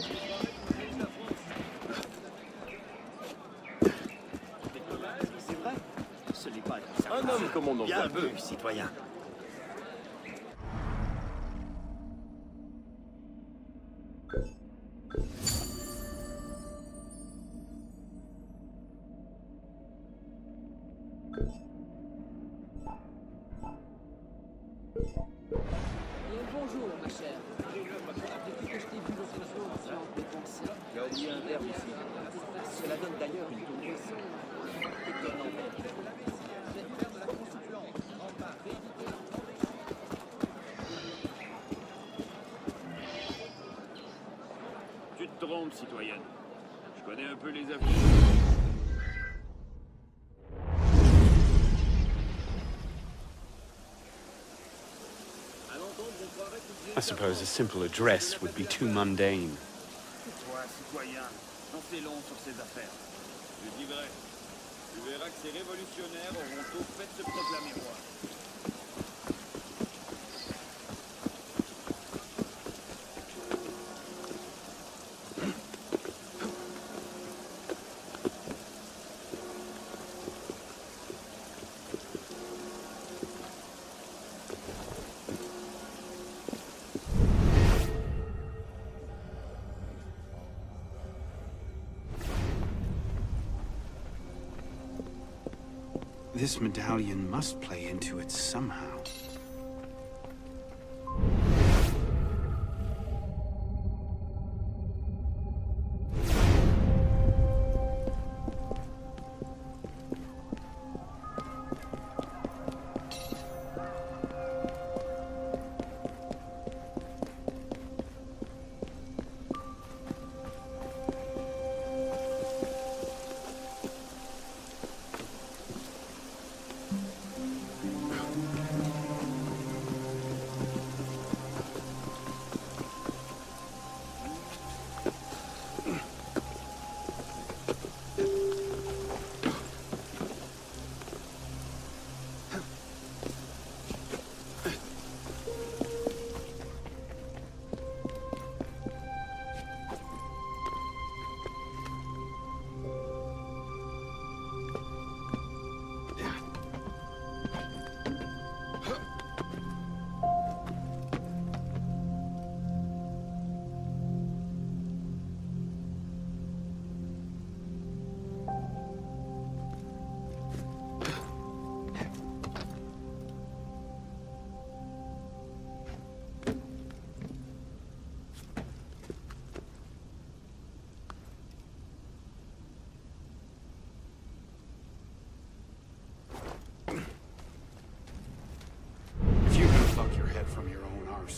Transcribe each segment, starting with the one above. C'est vrai, ce n'est pas un homme comme on en voit peu, citoyen. Citoyenne. Je connais un peu les affaires. I suppose a simple address would be too mundane. Toi, citoyen, on fait long sur ces affaires. Je dis vrai. Tu verras que ces révolutionnaires auront tôt fait se proclamer roi. This medallion must play into it somehow.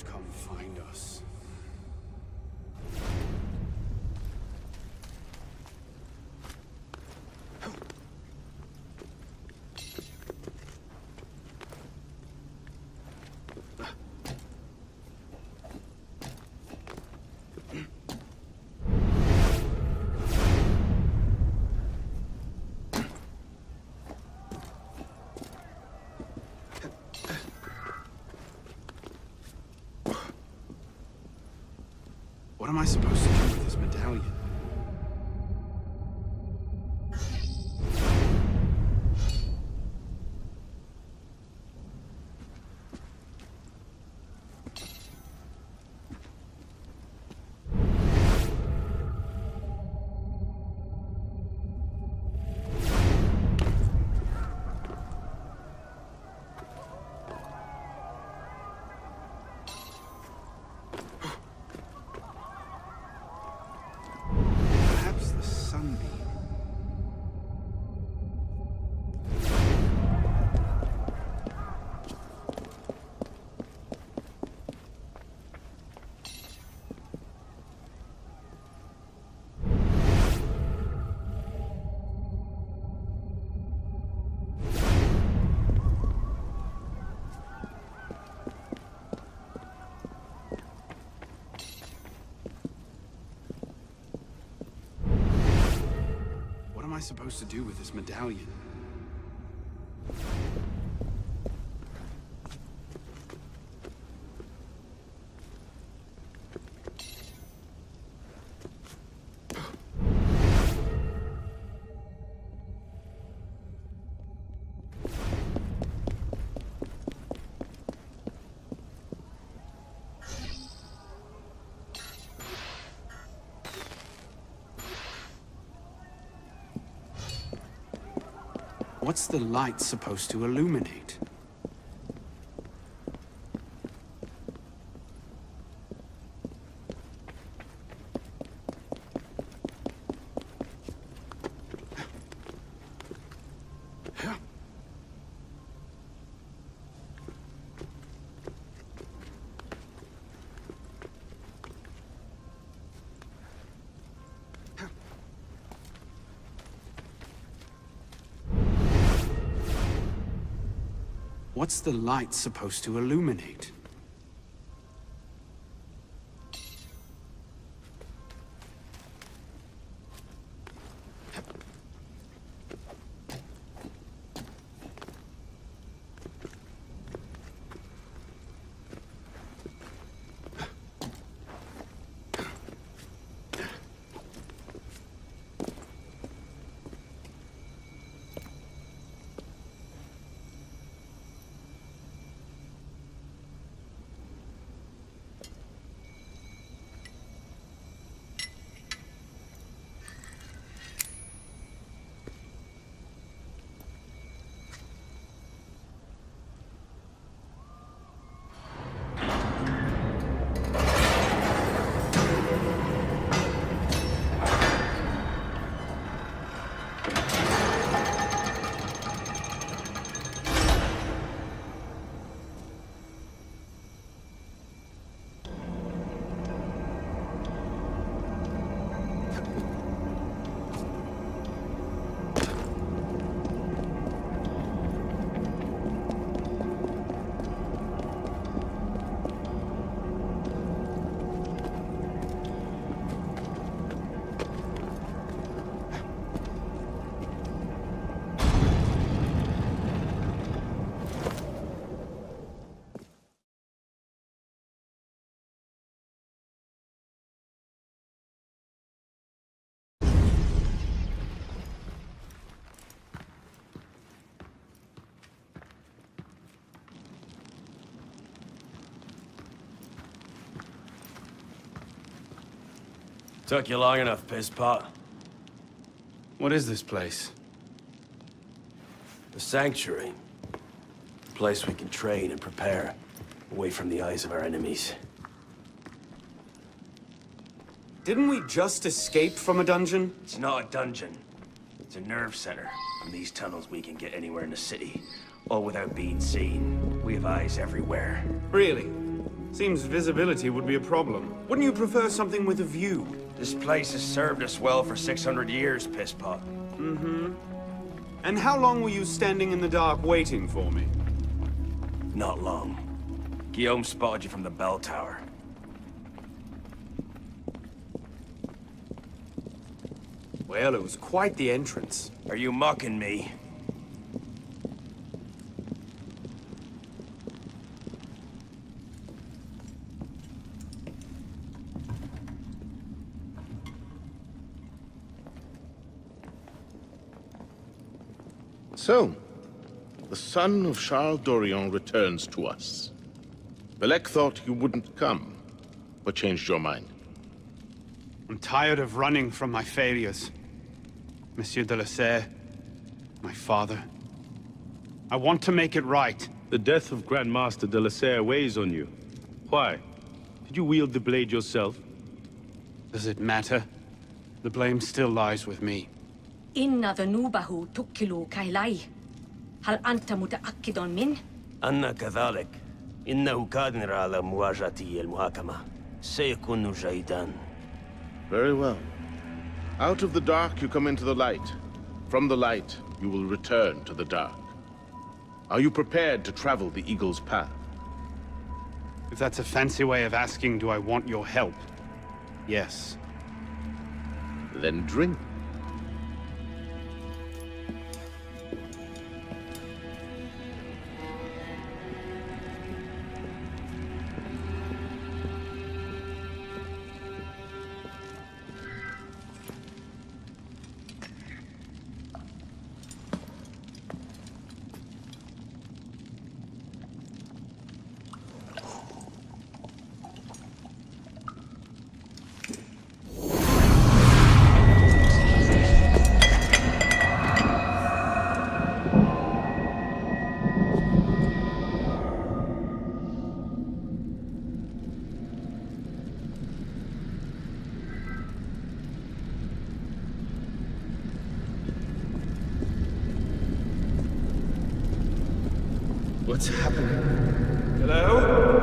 Come find us. What am I supposed to do with this medallion? What am I supposed to do with this medallion? What's the light supposed to illuminate? What's the light supposed to illuminate? Took you long enough, Pisspot. What is this place? The sanctuary. A place we can train and prepare, away from the eyes of our enemies. Didn't we just escape from a dungeon? It's not a dungeon. It's a nerve center. From these tunnels we can get anywhere in the city, all without being seen. We have eyes everywhere. Really? Seems visibility would be a problem. Wouldn't you prefer something with a view? This place has served us well for 600 years, Pisspot. Mm-hmm. And how long were you standing in the dark waiting for me? Not long. Guillaume spotted you from the bell tower. Well, it was quite the entrance. Are you mocking me? So, the son of Charles Dorian returns to us. Bellec thought you wouldn't come, but changed your mind. I'm tired of running from my failures. Monsieur de la Serre, my father. I want to make it right. The death of Grandmaster de la Serre weighs on you. Why? Did you wield the blade yourself? Does it matter? The blame still lies with me. إن ذنوبه تكل كيليه هل أنت متأكد منه؟ أنا كذلك إنه قادر على مواجهتي المحاكمة سيكون جيدا. Very well. Out of the dark you come into the light. From the light you will return to the dark. Are you prepared to travel the eagle's path? If that's a fancy way of asking, do I want your help? Yes. Then drink. What's happening? Hello?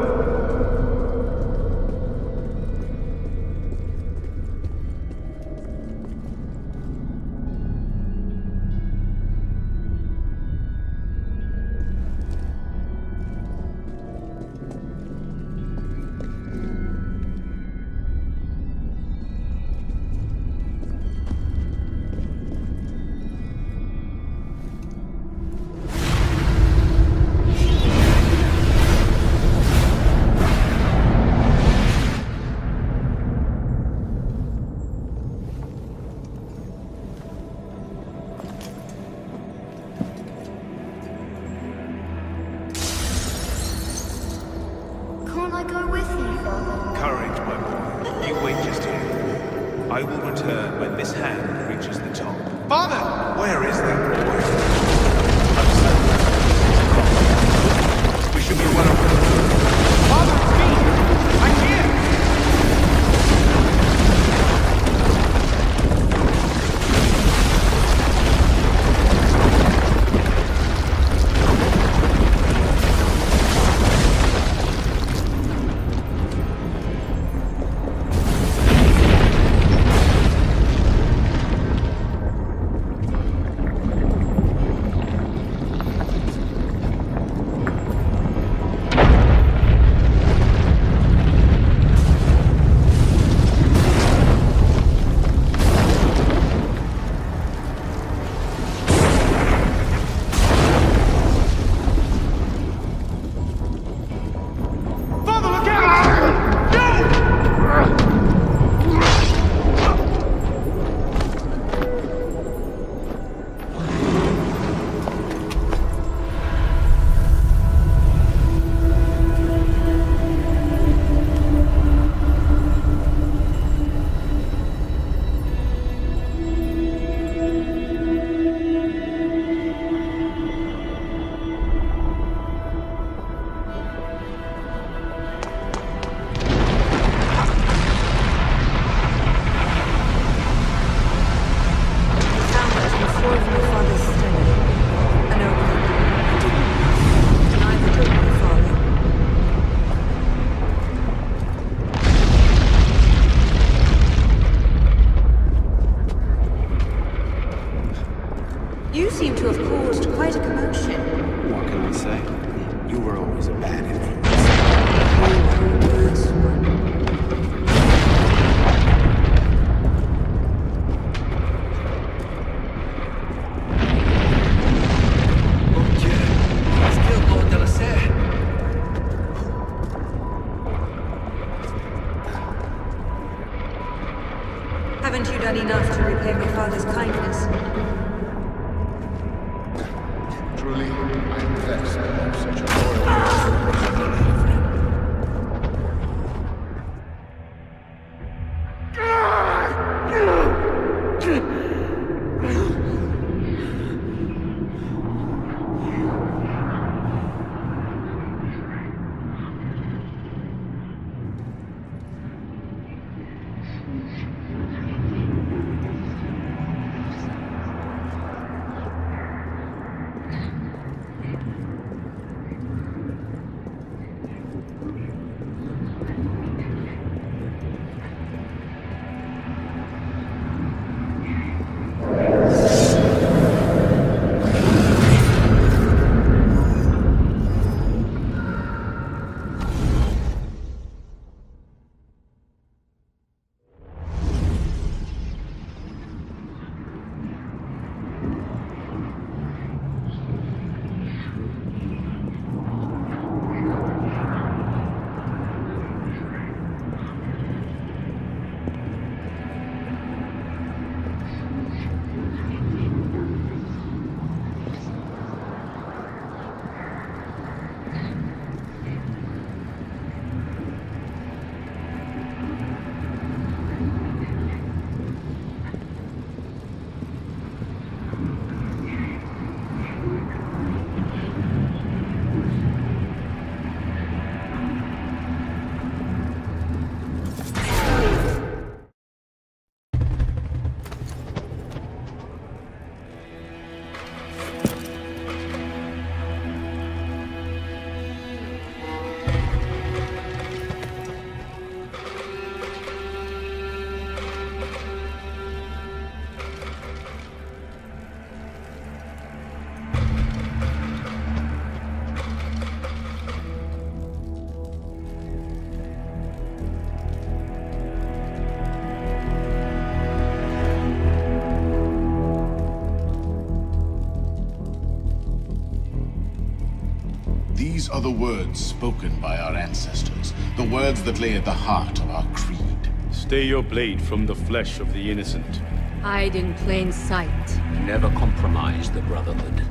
These are the words spoken by our ancestors, the words that lay at the heart of our creed. Stay your blade from the flesh of the innocent. Hide in plain sight. Never compromise the brotherhood.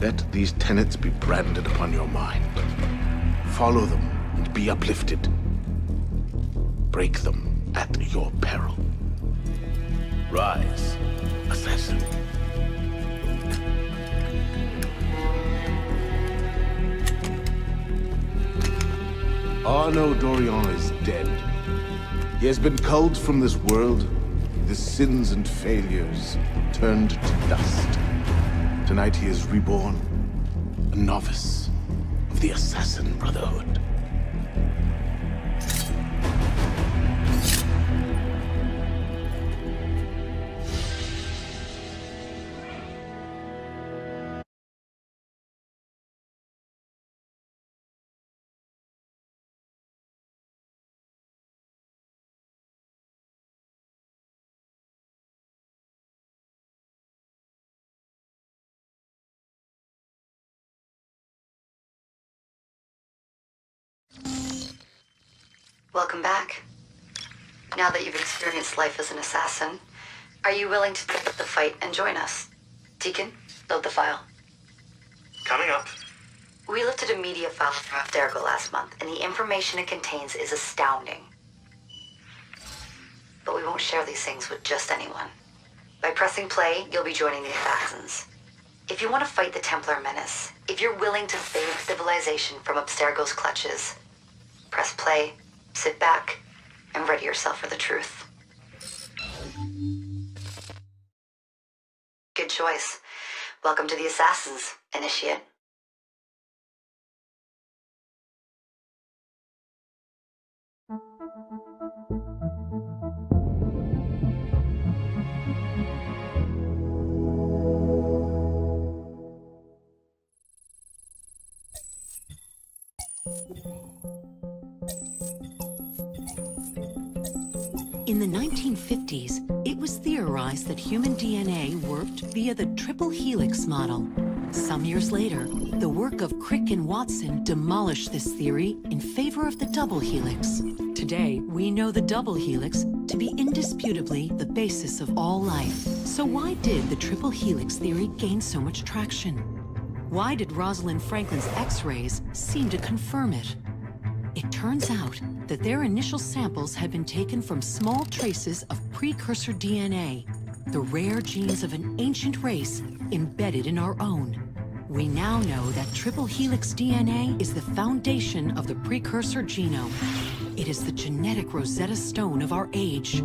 Let these tenets be branded upon your mind. Follow them and be uplifted. Break them at your peril. Rise, assassin. Arno Dorian is dead. He has been culled from this world, his sins and failures turned to dust. Tonight he is reborn, a novice of the Assassin Brotherhood. Welcome back. Now that you've experienced life as an assassin, are you willing to take up the fight and join us? Deacon, load the file. Coming up. We lifted a media file from Abstergo last month, and the information it contains is astounding. But we won't share these things with just anyone. By pressing play, you'll be joining the assassins. If you want to fight the Templar menace, if you're willing to save civilization from Abstergo's clutches, press play. Sit back and ready yourself for the truth. Good choice. Welcome to the Assassins, Initiate. In the 1950s, it was theorized that human DNA worked via the triple helix model. Some years later, the work of Crick and Watson demolished this theory in favor of the double helix. Today, we know the double helix to be indisputably the basis of all life. So why did the triple helix theory gain so much traction? Why did Rosalind Franklin's X-rays seem to confirm it? It turns out that their initial samples had been taken from small traces of precursor DNA, the rare genes of an ancient race embedded in our own. We now know that triple helix DNA is the foundation of the precursor genome. It is the genetic Rosetta Stone of our age.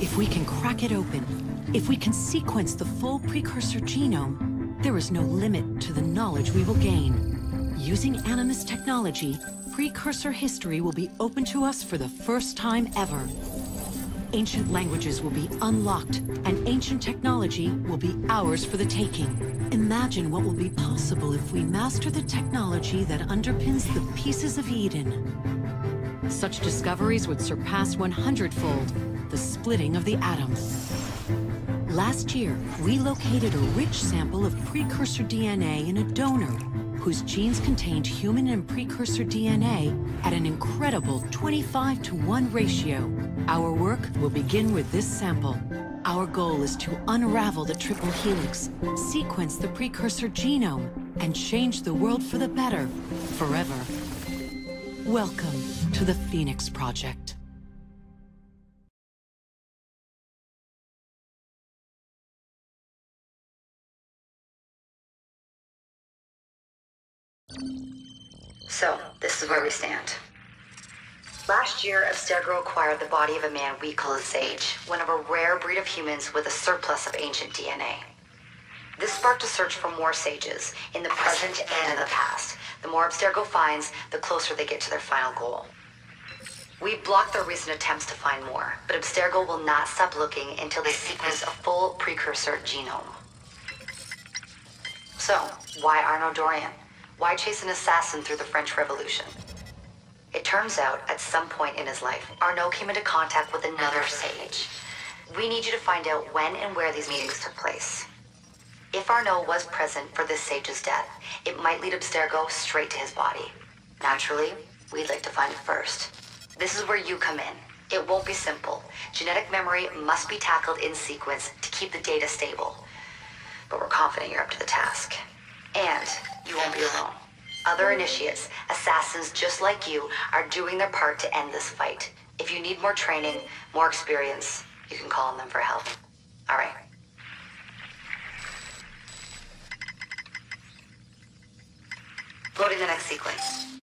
If we can crack it open, if we can sequence the full precursor genome, there is no limit to the knowledge we will gain. Using Animus technology, precursor history will be open to us for the first time ever. Ancient languages will be unlocked, and ancient technology will be ours for the taking. Imagine what will be possible if we master the technology that underpins the pieces of Eden. Such discoveries would surpass 100-fold the splitting of the atom. Last year, we located a rich sample of precursor DNA in a donor whose genes contained human and precursor DNA at an incredible 25-to-1 ratio. Our work will begin with this sample. Our goal is to unravel the triple helix, sequence the precursor genome, and change the world for the better, forever. Welcome to the Phoenix Project. So, this is where we stand. Last year, Abstergo acquired the body of a man we call a sage, one of a rare breed of humans with a surplus of ancient DNA. This sparked a search for more sages, in the present and in the past. The more Abstergo finds, the closer they get to their final goal. We've blocked their recent attempts to find more, but Abstergo will not stop looking until they sequence a full precursor genome. So, why Arno Dorian? Why chase an assassin through the French Revolution? It turns out, at some point in his life, Arno came into contact with another sage. We need you to find out when and where these meetings took place. If Arno was present for this sage's death, it might lead Abstergo straight to his body. Naturally, we'd like to find it first. This is where you come in. It won't be simple. Genetic memory must be tackled in sequence to keep the data stable. But we're confident you're up to the task. And you won't be alone. Other initiates, assassins just like you, are doing their part to end this fight. If you need more training, more experience, you can call on them for help. All right. Go to the next sequence.